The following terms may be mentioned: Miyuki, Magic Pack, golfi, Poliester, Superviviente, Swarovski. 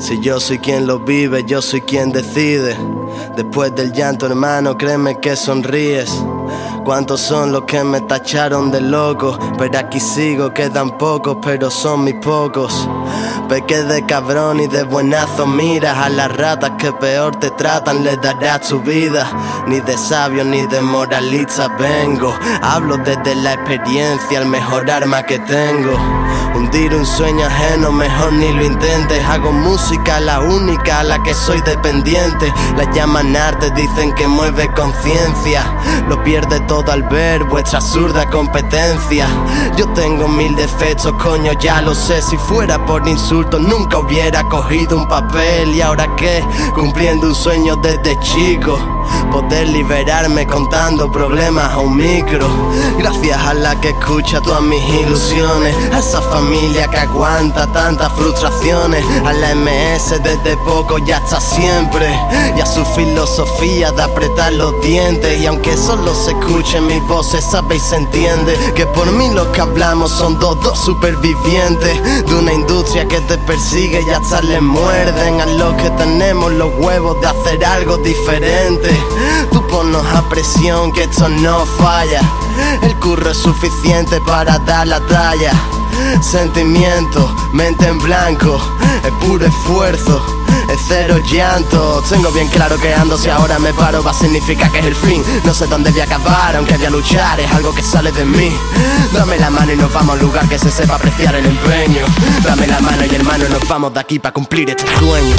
Si yo soy quien lo vive, yo soy quien decide. Después del llanto, hermano, créeme que sonríes. ¿Cuántos son los que me tacharon de loco? Pero aquí sigo, quedan pocos, pero son mis pocos. Pequé de cabrón y de buenazo miras a las ratas que peor te tratan, les darás su vida. Ni de sabio ni de moralista vengo, hablo desde la experiencia, el mejor arma que tengo. Hundir un sueño ajeno, mejor ni lo intentes. Hago música, la única a la que soy dependiente. La llaman arte, dicen que mueve conciencia. Lo pierde todo al ver vuestra zurda competencia. Yo tengo mil defectos, coño, ya lo sé. Si fuera por insultos nunca hubiera cogido un papel. ¿Y ahora qué? Cumpliendo un sueño desde chico, poder liberarme contando problemas a un micro. Gracias a la que escucha todas mis ilusiones, a esa familia que aguanta tantas frustraciones, a la MS desde poco y hasta siempre, y a su filosofía de apretar los dientes. Y aunque solo se escuchen mis voces, sabéis, se entiende que por mí los que hablamos son dos supervivientes de una industria que te persigue y hasta les muerden a los que tenemos los huevos de hacer algo diferente. Tú ponnos a presión que esto no falla, el curro es suficiente para dar la talla. Sentimiento, mente en blanco, es puro esfuerzo, es cero llanto. Tengo bien claro que ando, si ahora me paro va a significar que es el fin. No sé dónde voy a acabar, aunque voy a luchar, es algo que sale de mí. Dame la mano y nos vamos a un lugar que se sepa apreciar el empeño. Dame la mano y hermano, nos vamos de aquí para cumplir este sueño.